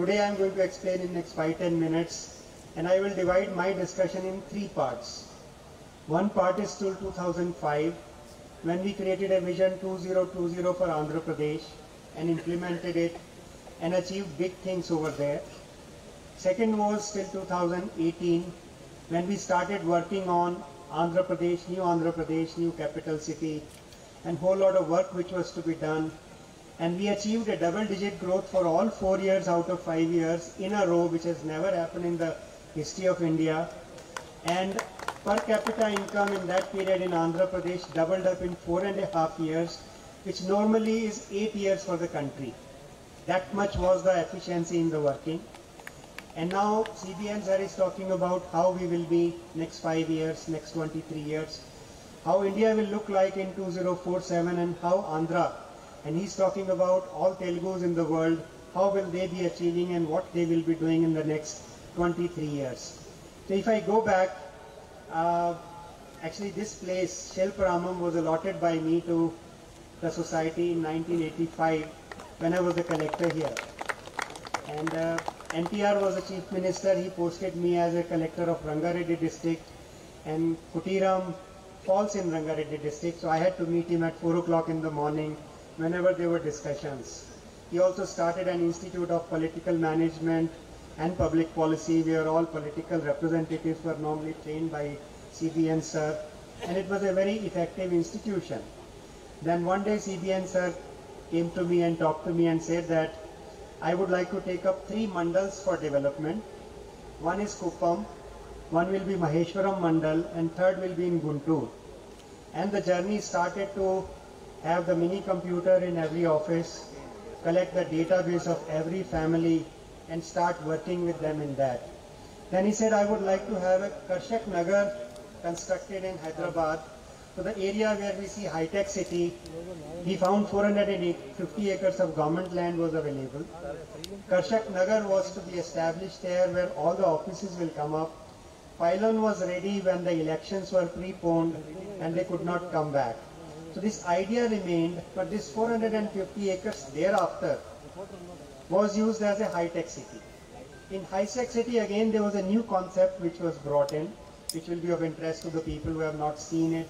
Today I am going to explain in next 5-10 minutes, and I will divide my discussion in three parts. One part is till 2005, when we created a vision 2020 for Andhra Pradesh and implemented it and achieved big things over there. Second was till 2018, when we started working on Andhra Pradesh, new capital city, and whole lot of work which was to be done. And we achieved a double-digit growth for all 4 years out of 5 years in a row, which has never happened in the history of India. And per capita income in that period in Andhra Pradesh doubled up in 4.5 years, which normally is 8 years for the country. That much was the efficiency in the working. And now CBN sir is talking about how we will be next 5 years, next 23 years, how India will look like in 2047, and how Andhra. And he's talking about all Telugus in the world, how will they be achieving and what they will be doing in the next 23 years. So if I go back, actually this place, Shilparamam, was allotted by me to the society in 1985 when I was the collector here. And NTR was the chief minister. He posted me as a collector of Rangareddy district, and Kutiram falls in Rangareddy district. So I had to meet him at 4 o'clock in the morning whenever there were discussions. He also started an institute of political management and public policy, where all political representatives were normally trained by CBN sir, and it was a very effective institution. Then one day CBN sir came to me and talked to me and said that I would like to take up 3 mandals for development. One is Kupam, one will be Maheshwaram mandal, and third will be in Guntur. And the journey started to have the mini computer in every office, collect the database of every family, and start working with them in that. Then he said, I would like to have a Karshak Nagar constructed in Hyderabad. So the area where we see high-tech city, he found 450 acres of government land was available. Karshak Nagar was to be established there, where all the offices will come up. Pylon was ready when the elections were preponed and they could not come back. So this idea remained, but this 450 acres thereafter was used as a high-tech city. In high-tech city again there was a new concept which was brought in, which will be of interest to the people who have not seen it.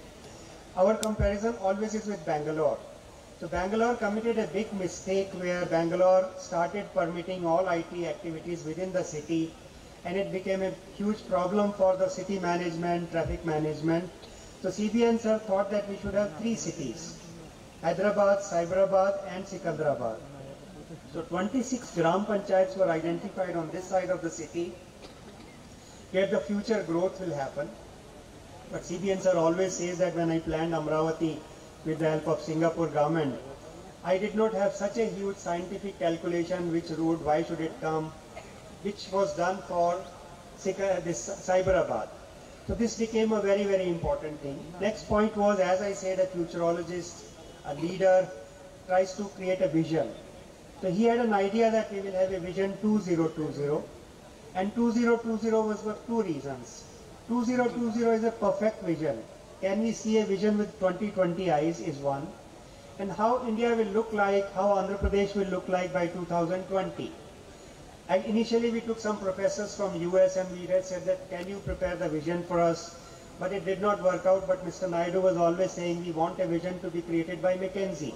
Our comparison always is with Bangalore. So Bangalore committed a big mistake, where Bangalore started permitting all IT activities within the city, and it became a huge problem for the city management, traffic management. So CBN sir thought that we should have 3 cities, Hyderabad, Cyberabad and Sikandarabad. So 26 Gram Panchayats were identified on this side of the city, where the future growth will happen. But CBN sir always says that when I planned Amravati with the help of Singapore government, I did not have such a huge scientific calculation, which route, why should it come, which was done for this Cyberabad. So this became a very, very important thing. Next point was, as I said, a futurologist, a leader, tries to create a vision. So he had an idea that we will have a vision 2020. And 2020 was for 2 reasons. 2020 is a perfect vision. Can we see a vision with 2020 eyes is one. And how India will look like, how Andhra Pradesh will look like by 2020. And initially we took some professors from US and we said that, can you prepare the vision for us? But it did not work out. But Mr. Naidu was always saying, we want a vision to be created by McKinsey.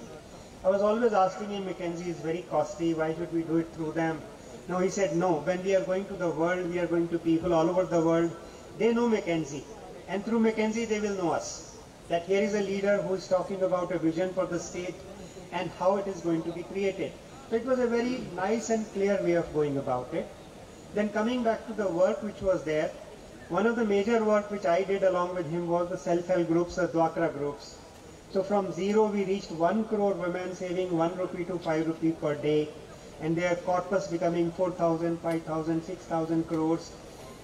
I was always asking him, McKinsey is very costly, why should we do it through them? No, he said, no, when we are going to the world, we are going to people all over the world, they know McKinsey. And through McKinsey, they will know us. That here is a leader who is talking about a vision for the state and how it is going to be created. So it was a very nice and clear way of going about it. Then coming back to the work which was there, one of the major work which I did along with him was the self-help groups, the Dvakra groups. So from 0 we reached 1 crore women saving 1 rupee to 5 rupee per day, and their corpus becoming 4,000, 5,000, 6,000 crores.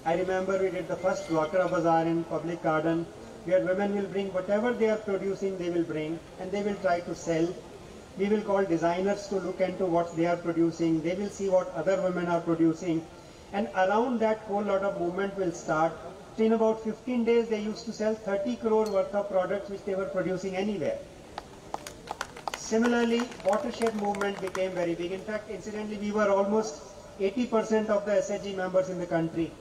I remember we did the first Dvakra bazaar in public garden, where women will bring whatever they are producing, they will bring and they will try to sell. We will call designers to look into what they are producing. They will see what other women are producing. And around that whole lot of movement will start. So in about 15 days, they used to sell 30 crore worth of products which they were producing anywhere. Similarly, watershed movement became very big. In fact, incidentally, we were almost 80% of the SHG members in the country.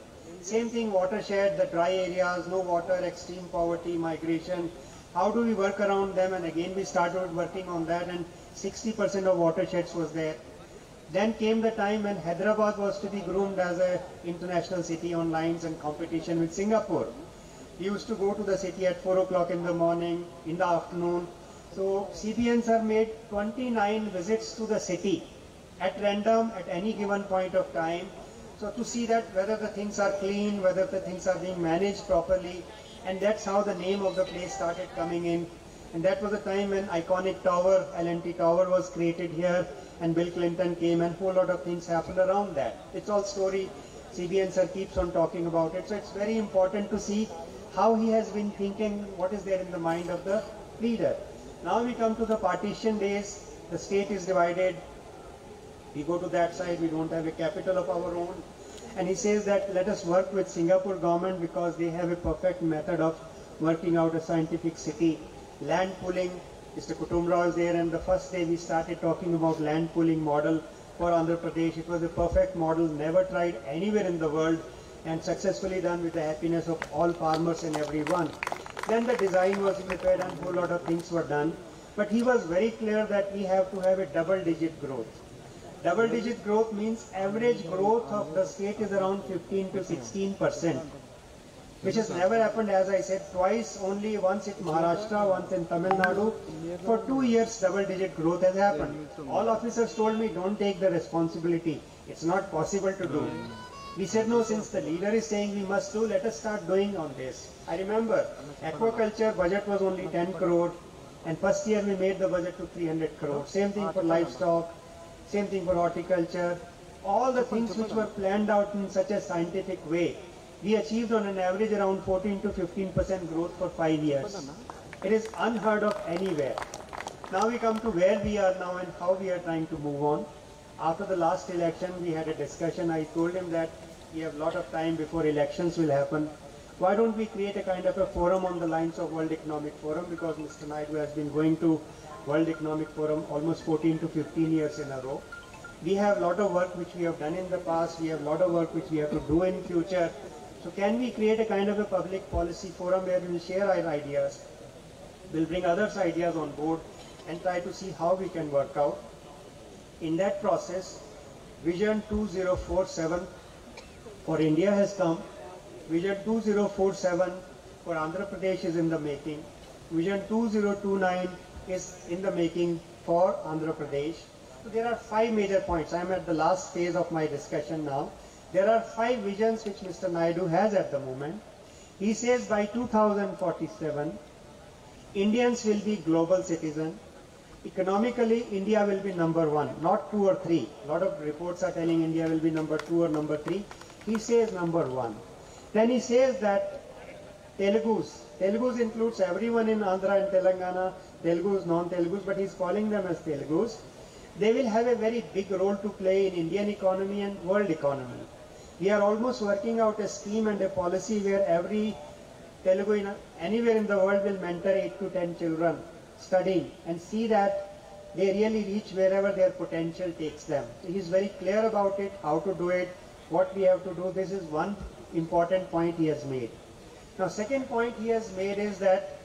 Same thing, watershed, the dry areas, no water, extreme poverty, migration. How do we work around them? And again, we started working on that, and 60% of watersheds was there. Then came the time when Hyderabad was to be groomed as an international city on lines and competition with Singapore. We used to go to the city at 4 o'clock in the morning, in the afternoon. So CBNs have made 29 visits to the city at random, at any given point of time. So to see that whether the things are clean, whether the things are being managed properly, and that's how the name of the place started coming in. And that was the time when iconic tower, LNT Tower, was created here, and Bill Clinton came, and a whole lot of things happened around that. It's all story. CBN sir keeps on talking about it. So it's very important to see how he has been thinking, what is there in the mind of the leader. Now we come to the partition days. The state is divided. We go to that side, we don't have a capital of our own. And he says that let us work with Singapore government because they have a perfect method of working out a scientific city. Land pooling, Mr. Kutiram was there, and the first day we started talking about land pooling model for Andhra Pradesh. It was a perfect model, never tried anywhere in the world, and successfully done with the happiness of all farmers and everyone. Then the design was prepared and a whole lot of things were done. But he was very clear that we have to have a double-digit growth. Double-digit growth means average growth of the state is around 15% to 16%, which has never happened, as I said, twice, only once in Maharashtra, once in Tamil Nadu. For 2 years, double-digit growth has happened. All officers told me, don't take the responsibility. It's not possible to do. We said, no, since the leader is saying we must do, let us start doing on this. I remember, aquaculture budget was only 10 crore, and first year we made the budget to 300 crore. Same thing for livestock. Same thing for horticulture. All the things which were planned out in such a scientific way, we achieved on an average around 14 to 15% growth for 5 years. It is unheard of anywhere. Now we come to where we are now and how we are trying to move on. After the last election, we had a discussion. I told him that we have a lot of time before elections will happen. Why don't we create a kind of a forum on the lines of World Economic Forum, because Mr. Naidu has been going to World Economic Forum almost 14 to 15 years in a row. We have a lot of work which we have done in the past. We have a lot of work which we have to do in future. So can we create a kind of a public policy forum where we will share our ideas, we'll bring others' ideas on board and try to see how we can work out. In that process, Vision 2047 for India has come. Vision 2047 for Andhra Pradesh is in the making. Vision 2029 is in the making for Andhra Pradesh. So there are 5 major points. I am at the last phase of my discussion now. There are 5 visions which Mr. Naidu has at the moment. He says by 2047, Indians will be global citizens. Economically, India will be number 1, not 2 or 3. A lot of reports are telling India will be number 2 or number 3. He says number 1. Then he says that Telugus includes everyone in Andhra and Telangana, Telugus, non-Telugus, but he's calling them as Telugus. They will have a very big role to play in Indian economy and world economy. We are almost working out a scheme and a policy where every Telugu anywhere in the world will mentor 8 to 10 children studying and see that they really reach wherever their potential takes them. So he's very clear about it, how to do it, what we have to do. This is one important point he has made. Now, second point he has made is that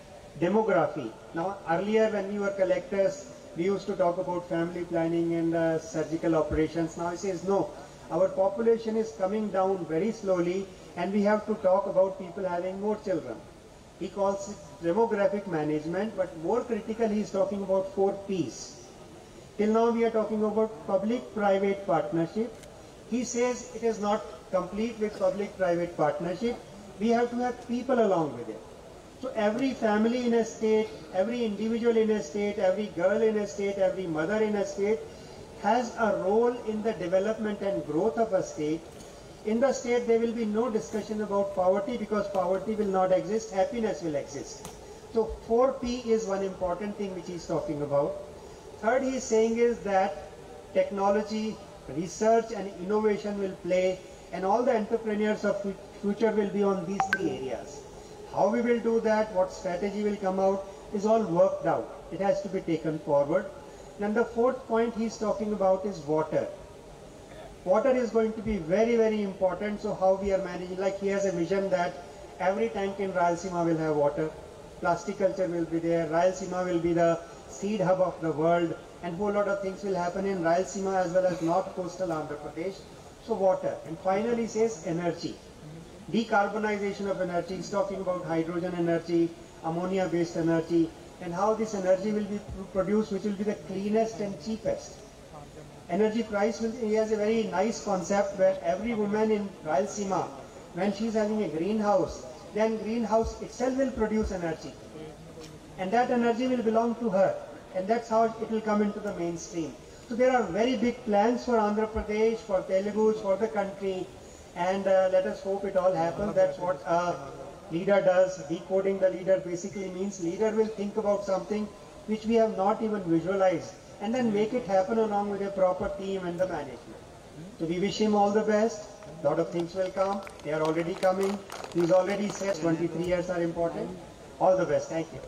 demography. Now, earlier when we were collectors, we used to talk about family planning and surgical operations. Now he says, no, our population is coming down very slowly and we have to talk about people having more children. He calls it demographic management, but more critical, he is talking about 4 Ps. Till now we are talking about public-private partnership. He says it is not complete with public-private partnership. We have to have people along with it. So every family in a state, every individual in a state, every girl in a state, every mother in a state has a role in the development and growth of a state. In the state, there will be no discussion about poverty because poverty will not exist, happiness will exist. So 4P is one important thing which he is talking about. Third, he is saying is that technology, research and innovation will play, and all the entrepreneurs of future will be on these 3 areas. How we will do that, what strategy will come out is all worked out. It has to be taken forward. Then the 4th point he is talking about is water. water is going to be very, very important. So how we are managing, like he has a vision that every tank in Rayalaseema will have water. Plastic culture will be there. Rayalaseema will be the seed hub of the world, and whole lot of things will happen in Rayalaseema as well as north coastal Andhra Pradesh. So water, and finally says energy, decarbonization of energy. He's talking about hydrogen energy, ammonia-based energy, and how this energy will be produced, which will be the cleanest and cheapest. Energy price will, he has a very nice concept where every woman in Rayalaseema, when she's having a greenhouse, then greenhouse itself will produce energy. And that energy will belong to her. And that's how it will come into the mainstream. So there are very big plans for Andhra Pradesh, for Telugus, for the country. And let us hope it all happens. That's what a leader does. Decoding the leader basically means leader will think about something which we have not even visualized, and then make it happen along with a proper team and the management. So we wish him all the best. A lot of things will come. They are already coming. He's already said 23 years are important. All the best. Thank you.